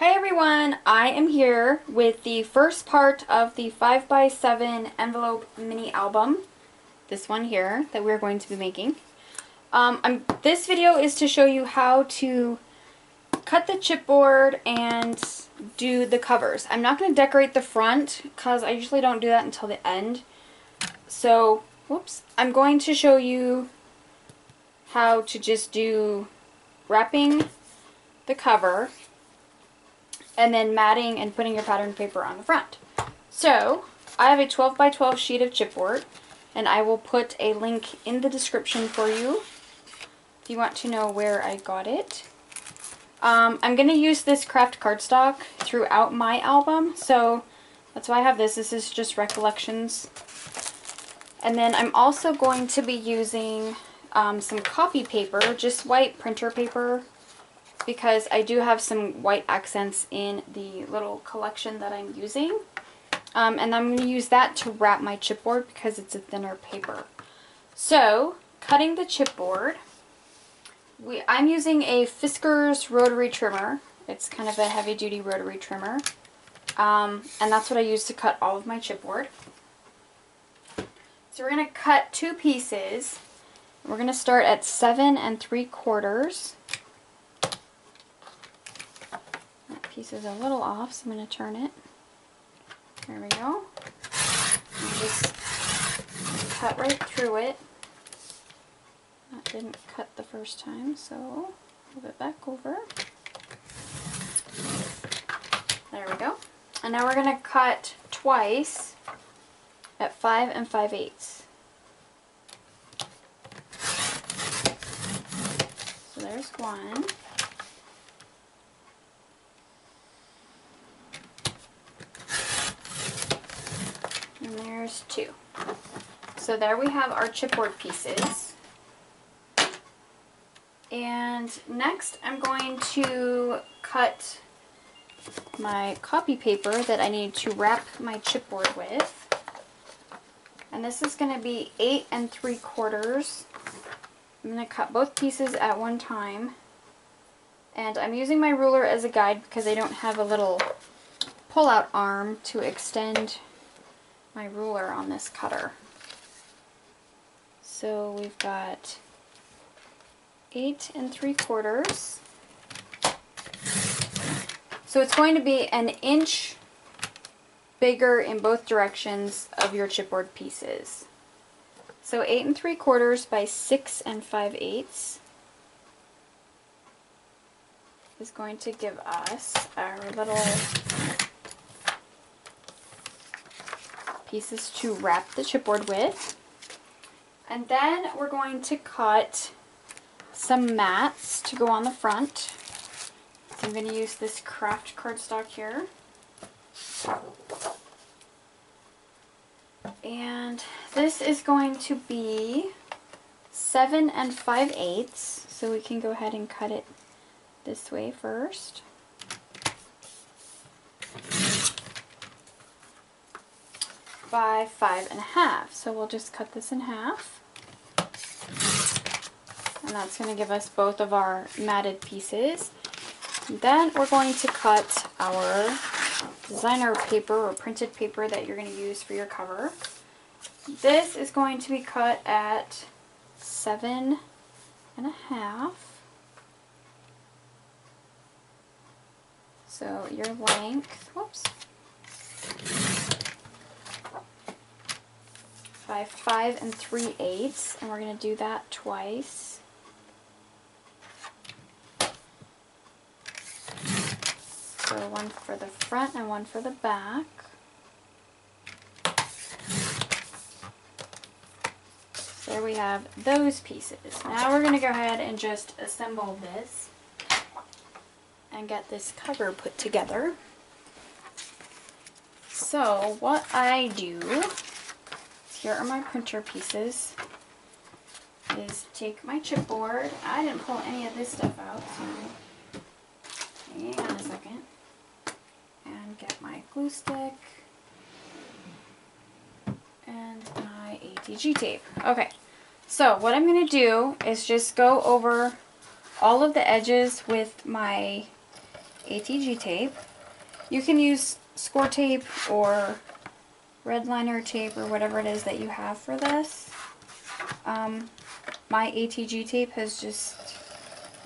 Hi everyone, I am here with the first part of the 5x7 envelope mini album, this one here that we're going to be making. This video is to show you how to cut the chipboard and do the covers. I'm not going to decorate the front because I usually don't do that until the end. So, whoops, I'm going to show you how to just do wrapping the cover and then matting and putting your pattern paper on the front. So, I have a 12x12 sheet of chipboard, and I will put a link in the description for you if you want to know where I got it. I'm going to use this craft cardstock throughout my album, so that's why I have this. This is just Recollections. And then I'm also going to be using some copy paper, just white printer paper, because I do have some white accents in the little collection that I'm using. And I'm going to use that to wrap my chipboard because it's a thinner paper. So, cutting the chipboard, I'm using a Fiskars rotary trimmer. It's kind of a heavy-duty rotary trimmer. And that's what I use to cut all of my chipboard. So we're going to cut two pieces. We're going to start at 7 3/4. Piece is a little off, so I'm going to turn it. There we go. And just cut right through it. That didn't cut the first time, so move it back over. There we go. And now we're going to cut twice at 5 5/8. So there's one. And there's two. So there we have our chipboard pieces. And next I'm going to cut my copy paper that I need to wrap my chipboard with. And this is going to be 8 3/4. I'm going to cut both pieces at one time. And I'm using my ruler as a guide because I don't have a little pull-out arm to extend my ruler on this cutter. So we've got 8 3/4. So it's going to be an inch bigger in both directions of your chipboard pieces. So 8 3/4 by 6 5/8 is going to give us our little pieces to wrap the chipboard with. And then we're going to cut some mats to go on the front. So I'm going to use this craft cardstock here. And this is going to be 7 5/8. So we can go ahead and cut it this way first. By 5 1/2. So we'll just cut this in half. And that's going to give us both of our matted pieces. And then we're going to cut our designer paper or printed paper that you're going to use for your cover. This is going to be cut at 7 1/2. So your length, whoops, by 5 3/8, and we're going to do that twice. So one for the front and one for the back. So there we have those pieces. Now we're going to go ahead and just assemble this and get this cover put together. So what I do, here are my printer pieces, is take my chipboard. I didn't pull any of this stuff out, so hang on a second, and get my glue stick and my ATG tape. Okay, so what I'm going to do is just go over all of the edges with my ATG tape. You can use score tape or red liner tape or whatever it is that you have for this. My ATG tape has just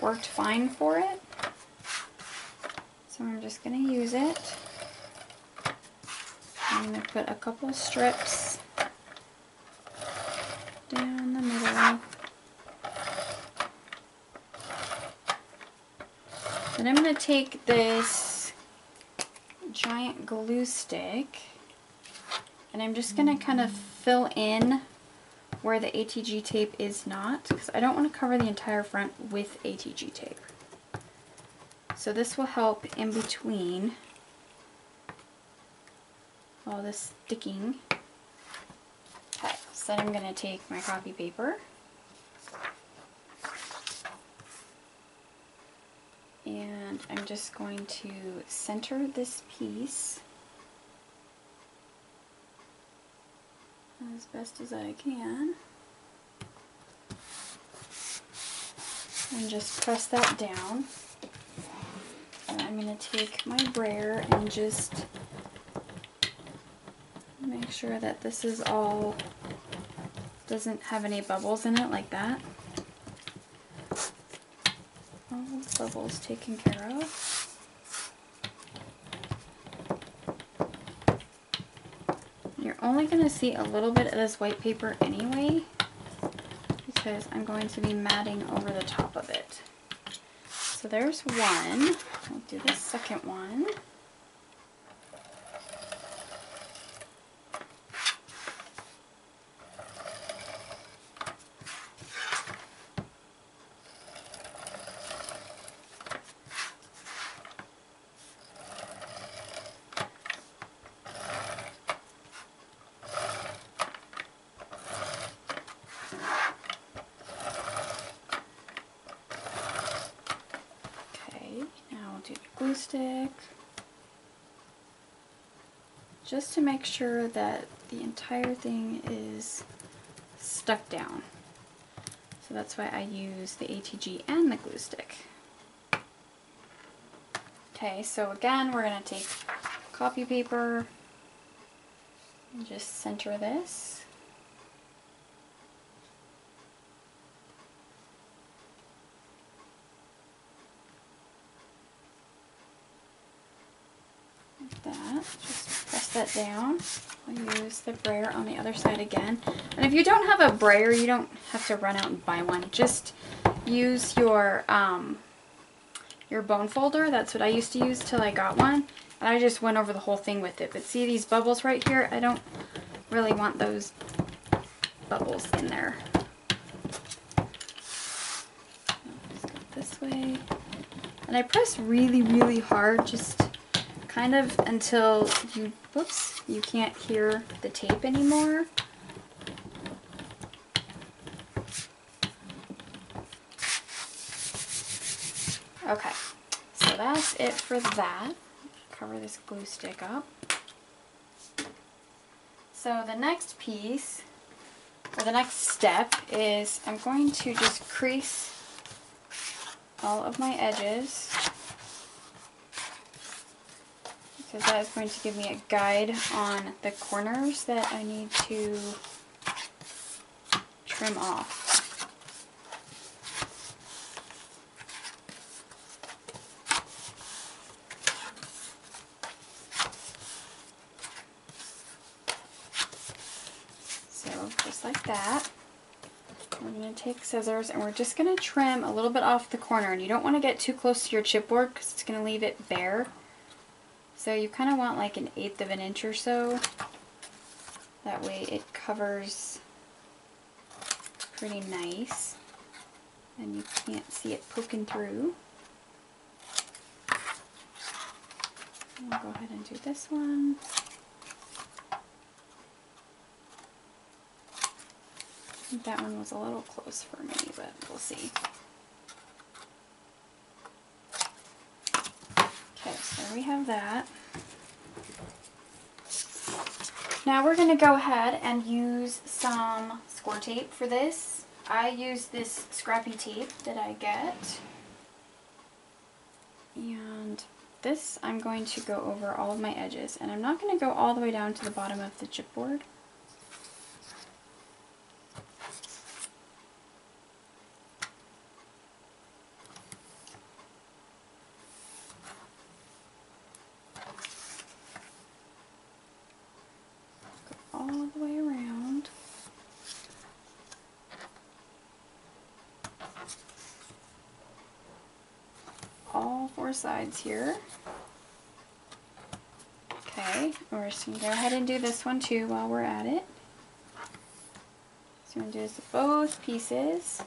worked fine for it, so I'm just going to use it. I'm going to put a couple strips down the middle. Then I'm going to take this giant glue stick and I'm just going to kind of fill in where the ATG tape is not, because I don't want to cover the entire front with ATG tape. So this will help in between all this sticking. Okay, so then I'm going to take my copy paper and I'm just going to center this piece as best as I can and just press that down. And I'm going to take my brayer and just make sure that this is all, doesn't have any bubbles in it, like that. All the bubbles taken care of. You're only going to see a little bit of this white paper anyway, because I'm going to be matting over the top of it. So there's one. I'll do the second one. Stick, just to make sure that the entire thing is stuck down. So that's why I use the ATG and the glue stick. Okay, so again we're going to take copy paper and just center this. Just press that down. I'll use the brayer on the other side again. And if you don't have a brayer, you don't have to run out and buy one. Just use your bone folder. That's what I used to use till I got one. And I just went over the whole thing with it. But see these bubbles right here? I don't really want those bubbles in there. Just go this way. And I press really, really hard, just kind of until you, whoops, you can't hear the tape anymore. Okay, so that's it for that. Cover this glue stick up. So the next piece, or the next step, is I'm going to just crease all of my edges, because that is going to give me a guide on the corners that I need to trim off. So just like that, we're going to take scissors and we're just going to trim a little bit off the corner, and you don't want to get too close to your chipboard because it's going to leave it bare. So you kind of want like 1/8 of an inch or so, that way it covers pretty nice and you can't see it poking through. I'll go ahead and do this one. I think that one was a little close for me, but we'll see. We have that. Now we're going to go ahead and use some score tape for this. I use this scrappy tape that I get, and this, I'm going to go over all of my edges, and I'm not going to go all the way down to the bottom of the chipboard. Sides here. Okay, we're just going to go ahead and do this one too while we're at it. So we're going to do this with both pieces.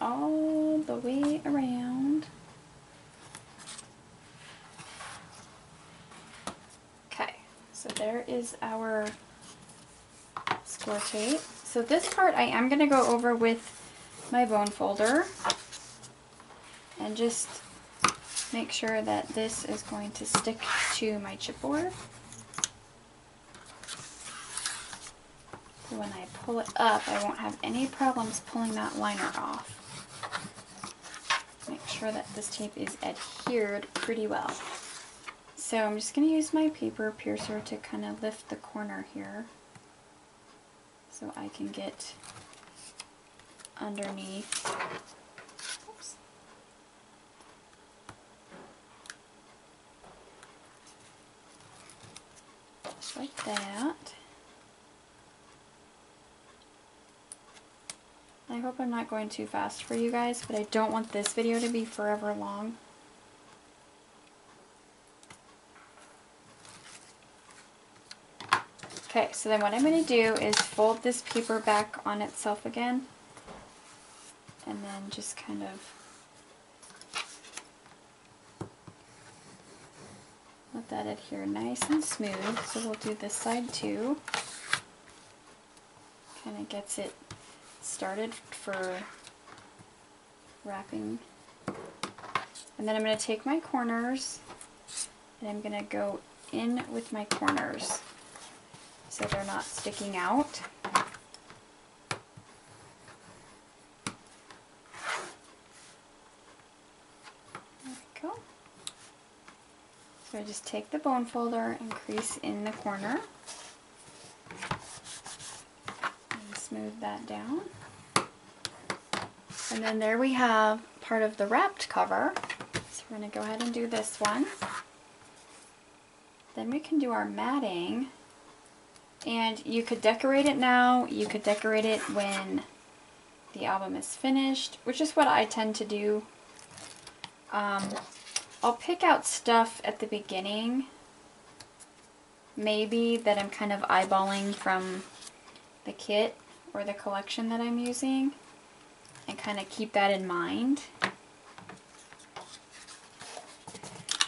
All the way around. Okay, so there is our score tape. So this part I am going to go over with my bone folder and just make sure that this is going to stick to my chipboard. So when I pull it up, I won't have any problems pulling that liner off. Make sure that this tape is adhered pretty well. So I'm just going to use my paper piercer to kind of lift the corner here so I can get underneath. Oops. Just like that. I hope I'm not going too fast for you guys, but I don't want this video to be forever long. Okay, so then what I'm going to do is fold this paper back on itself again, and then just kind of let that adhere nice and smooth. So we'll do this side too. Kind of gets it started for wrapping. And then I'm going to take my corners and I'm going to go in with my corners so they're not sticking out. There we go. So I just take the bone folder and crease in the corner. Smooth that down. And then there we have part of the wrapped cover. So we're going to go ahead and do this one. Then we can do our matting. And you could decorate it now. You could decorate it when the album is finished, which is what I tend to do. I'll pick out stuff at the beginning, maybe, that I'm kind of eyeballing from the kit or the collection that I'm using, and kind of keep that in mind.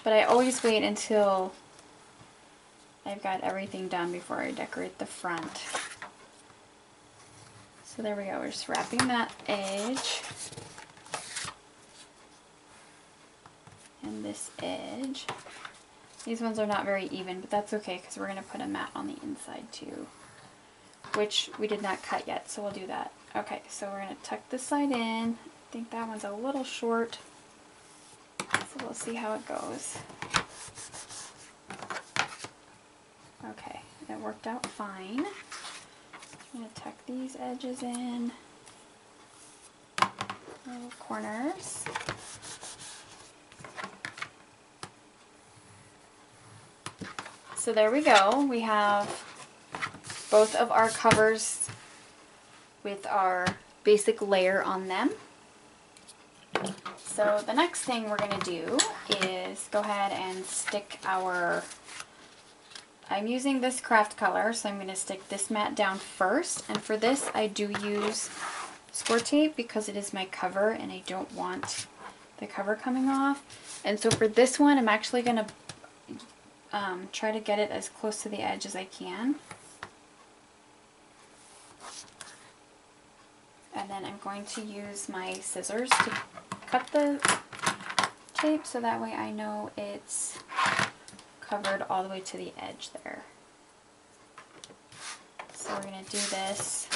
But I always wait until I've got everything done before I decorate the front. So there we go, we're just wrapping that edge and this edge. These ones are not very even, but that's okay because we're going to put a mat on the inside too, which we did not cut yet, so we'll do that. Okay, so we're going to tuck this side in. I think that one's a little short, so we'll see how it goes. Okay, it worked out fine. I'm going to tuck these edges in, little corners. So there we go. We have both of our covers with our basic layer on them. So the next thing we're going to do is go ahead and stick our, I'm using this craft color, so I'm going to stick this mat down first. And for this I do use score tape because it is my cover and I don't want the cover coming off. And so for this one I'm actually going to try to get it as close to the edge as I can. And then I'm going to use my scissors to cut the tape so that way I know it's covered all the way to the edge there. So we're going to do this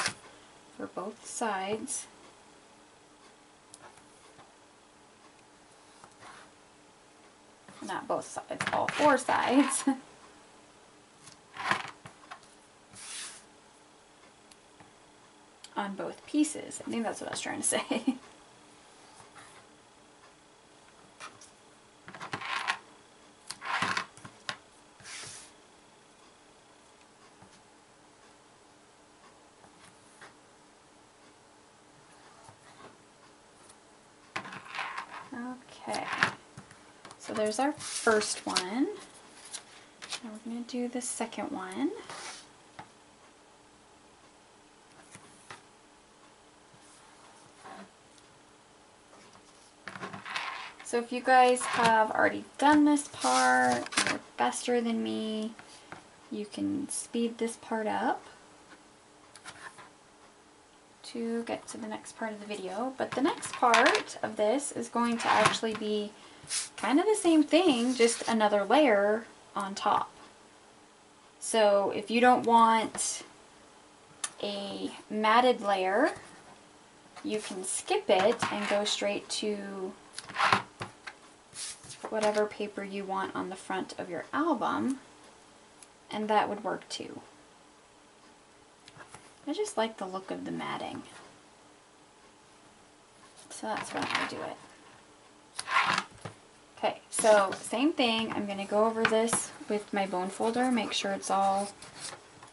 for both sides. Not both sides, all four sides. On both pieces. I think that's what I was trying to say. Okay, so there's our first one. Now we're going to do the second one. So if you guys have already done this part, you're faster than me, you can speed this part up to get to the next part of the video. But the next part of this is going to actually be kind of the same thing, just another layer on top. So if you don't want a matted layer, you can skip it and go straight to whatever paper you want on the front of your album, and that would work too. I just like the look of the matting, so that's why I do it. Okay, so same thing, I'm going to go over this with my bone folder, make sure it's all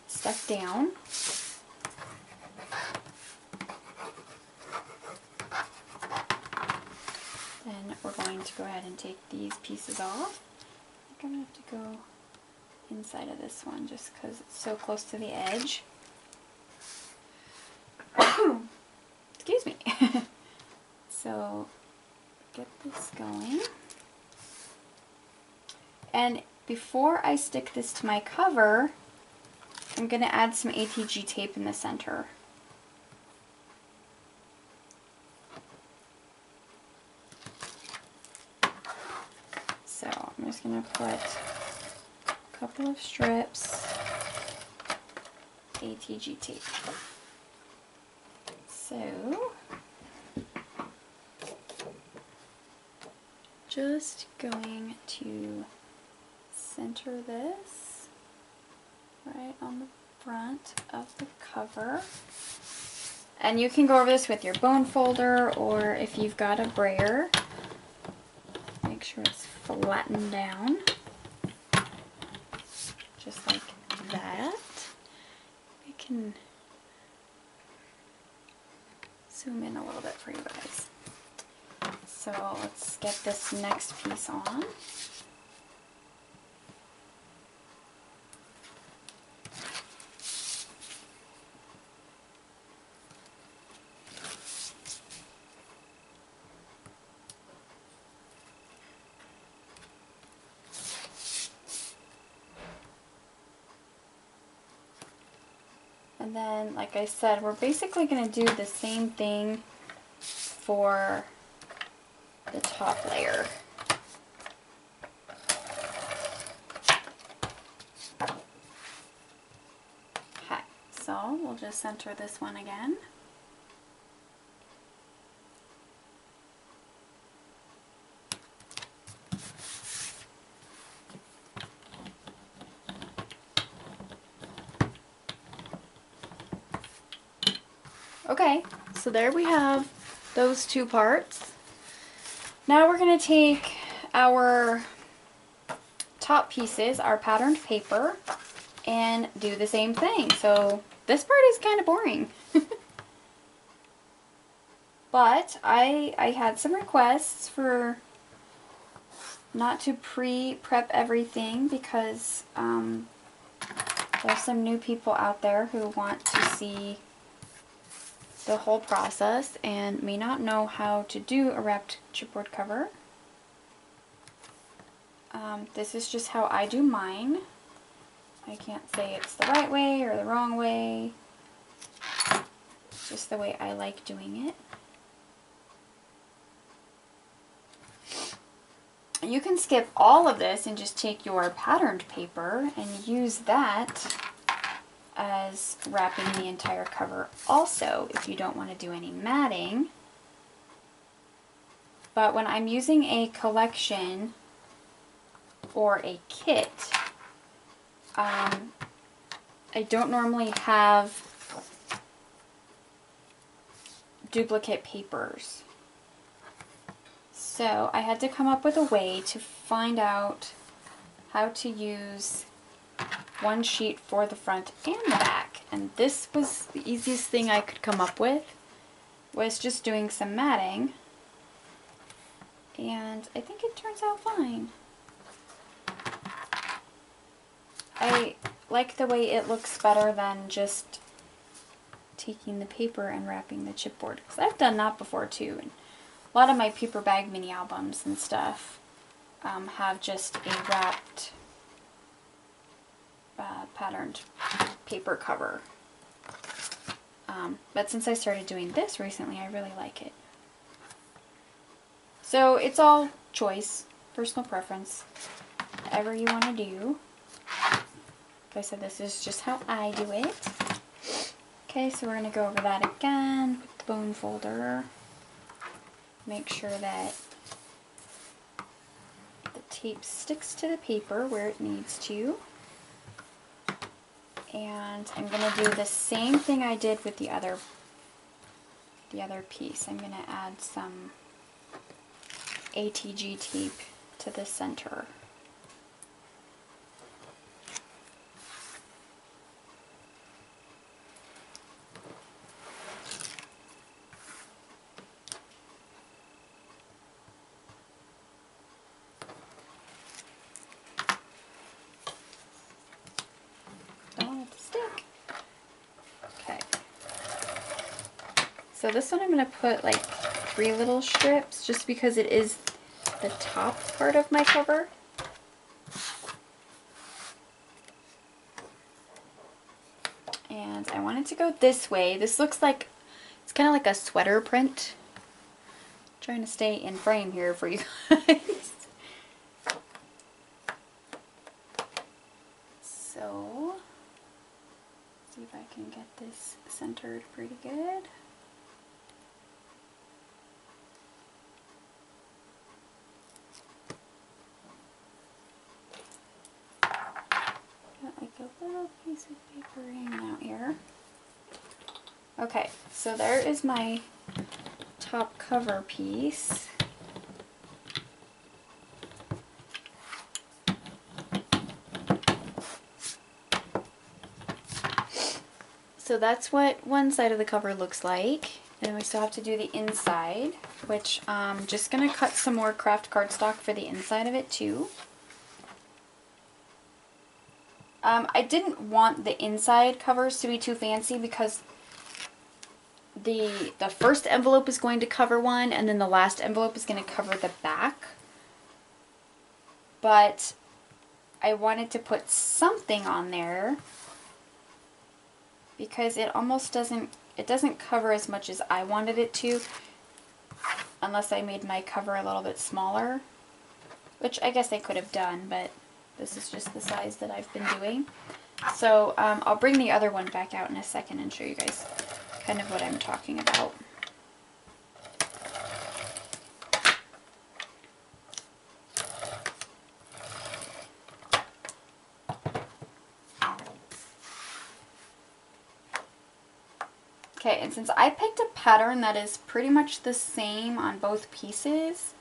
stuck down. Then we're going to go ahead and take these pieces off. I think I'm going to have to go inside of this one just because it's so close to the edge. Excuse me. So get this going. And before I stick this to my cover, I'm going to add some ATG tape in the center. I'm just going to put a couple of strips ATG tape. So just going to center this right on the front of the cover. And you can go over this with your bone folder, or if you've got a brayer, make sure it's flattened down, just like that. We can zoom in a little bit for you guys. So let's get this next piece on. And then, like I said, we're basically going to do the same thing for the top layer. Okay, so we'll just center this one again. Okay, so there we have those two parts. Now we're going to take our top pieces, our patterned paper, and do the same thing. So this part is kind of boring. But I had some requests for not to prep everything because there's some new people out there who want to see the whole process and may not know how to do a wrapped chipboard cover. This is just how I do mine. I can't say it's the right way or the wrong way. It's just the way I like doing it. you can skip all of this and just take your patterned paper and use that as wrapping the entire cover also, if you don't want to do any matting. But when I'm using a collection or a kit, I don't normally have duplicate papers. So I had to come up with a way to find out how to use one sheet for the front and the back, and this was the easiest thing I could come up with, was just doing some matting, and I think it turns out fine. I like the way it looks better than just taking the paper and wrapping the chipboard, because I've done that before too, and a lot of my paper bag mini albums and stuff have just a wrapped patterned paper cover, but since I started doing this recently, I really like it. So it's all choice, personal preference, whatever you want to do. Like I said, this is just how I do it. Okay, so we're going to go over that again with the bone folder. Make sure that the tape sticks to the paper where it needs to. And I'm going to do the same thing I did with the other piece. I'm going to add some ATG tape to the center. So this one I'm going to put like 3 little strips, just because it is the top part of my cover. And I want it to go this way. This looks like, it's kind of like a sweater print. I'm trying to stay in frame here for you guys. So, let's see if I can get this centered pretty good. Okay, so there is my top cover piece. So that's what one side of the cover looks like. And we still have to do the inside, which I'm just going to cut some more craft cardstock for the inside of it too. I didn't want the inside covers to be too fancy, because the first envelope is going to cover one, and then the last envelope is going to cover the back. But I wanted to put something on there, because it almost doesn't, it doesn't cover as much as I wanted it to, unless I made my cover a little bit smaller, which I guess I could have done, but this is just the size that I've been doing. So I'll bring the other one back out in a second and show you guys kind of what I'm talking about. Okay, and since I picked a pattern that is pretty much the same on both pieces,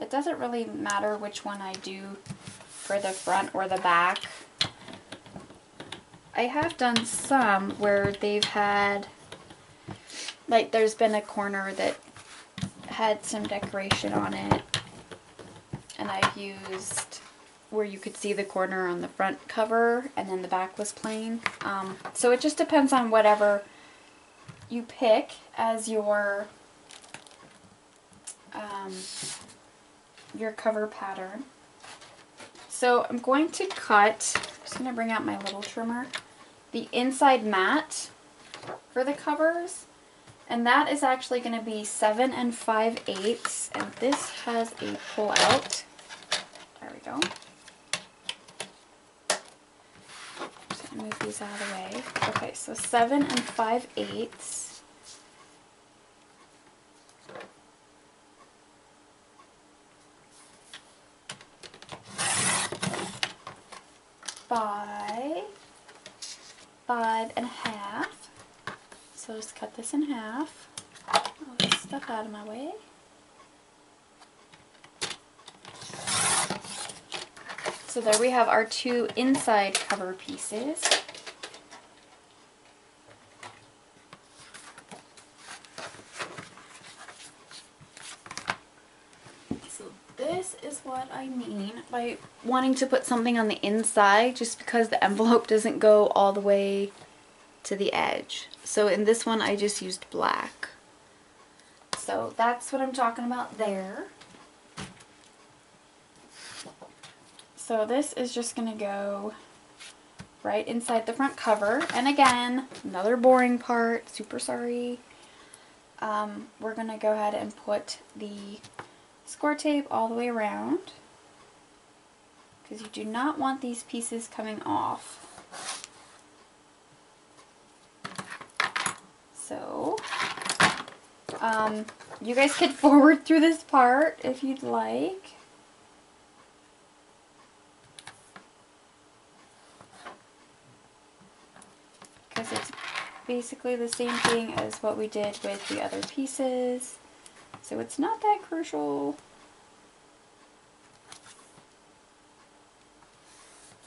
it doesn't really matter which one I do for the front or the back. I have done some where they've had, like, there's been a corner that had some decoration on it, and I've used where you could see the corner on the front cover and then the back was plain. So it just depends on whatever you pick as your cover pattern. So I'm going to cut, I'm just going to bring out my little trimmer, the inside mat for the covers, And that is actually going to be 7 5/8. And this has a pull out. There we go. Just going to move these out of the way. Okay, so 7 5/8. By 5 1/2. So just cut this in half. All this stuff out of my way. So there we have our two inside cover pieces. What I mean by wanting to put something on the inside, just because the envelope doesn't go all the way to the edge. So in this one I just used black. So that's what I'm talking about there. So this is just going to go right inside the front cover. And again, another boring part, super sorry. We're going to go ahead and put the score tape all the way around, because you do not want these pieces coming off. So you guys could forward through this part if you'd like. Because it's basically the same thing as what we did with the other pieces. So it's not that crucial,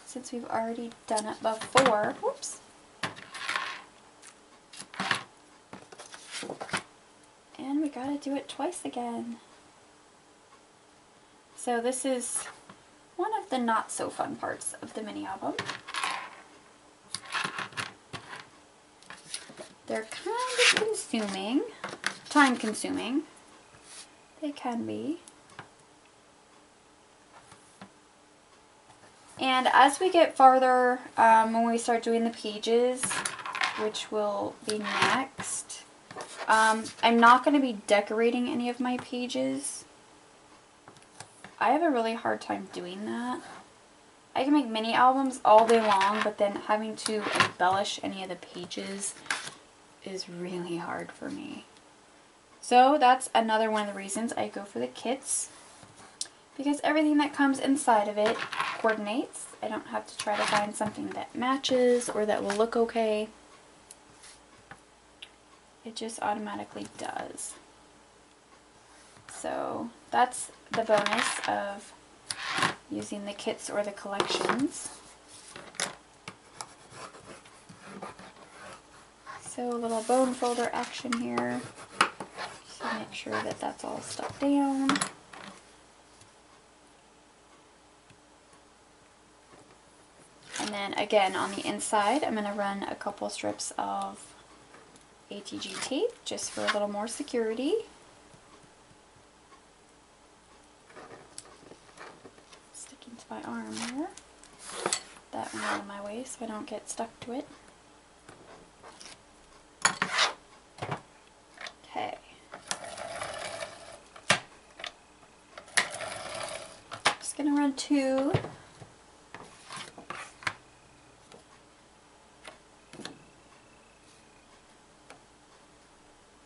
since we've already done it before. Whoops. And we gotta do it twice again. So this is one of the not so fun parts of the mini album. They're kind of consuming, time consuming. They can be. And as we get farther, when we start doing the pages, which will be next, I'm not going to be decorating any of my pages. I have a really hard time doing that. I can make mini albums all day long, but then having to embellish any of the pages is really hard for me. So that's another one of the reasons I go for the kits, because everything that comes inside of it coordinates. I don't have to try to find something that matches or that will look okay. It just automatically does. So that's the bonus of using the kits or the collections. So a little bone folder action here. Make sure that that's all stuck down. And then again on the inside, I'm going to run a couple strips of ATG tape just for a little more security. Sticking to my arm there. That one out of my way so I don't get stuck to it. Gonna run two.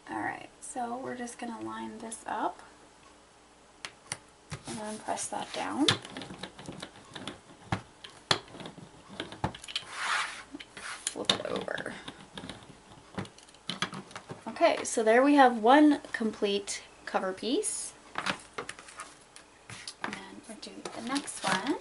Alright, so we're just gonna line this up and then press that down. Flip it over. Okay, so there we have one complete cover piece. Next one.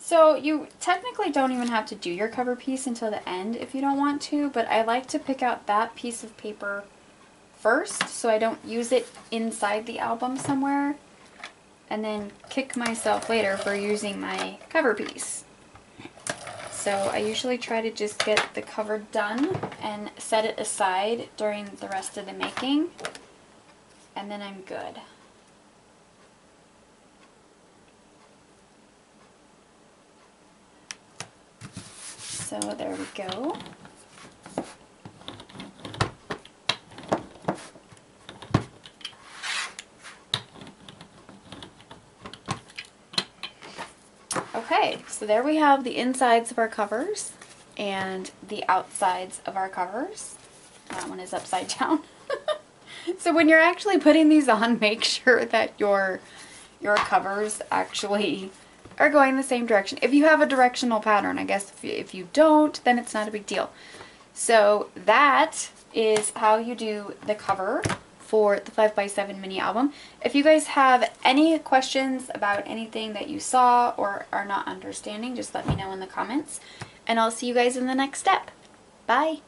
So you technically don't even have to do your cover piece until the end if you don't want to, but I like to pick out that piece of paper first, so I don't use it inside the album somewhere and then kick myself later for using my cover piece. So I usually try to just get the cover done and set it aside during the rest of the making, and then I'm good. So there we go. Okay, so there we have the insides of our covers and the outsides of our covers. That one is upside down. So when you're actually putting these on, make sure that your covers actually are going the same direction. If you have a directional pattern, I guess if you don't, then it's not a big deal. So that is how you do the cover for the 5x7 mini album. If you guys have any questions about anything that you saw or are not understanding, just let me know in the comments, and I'll see you guys in the next step. Bye!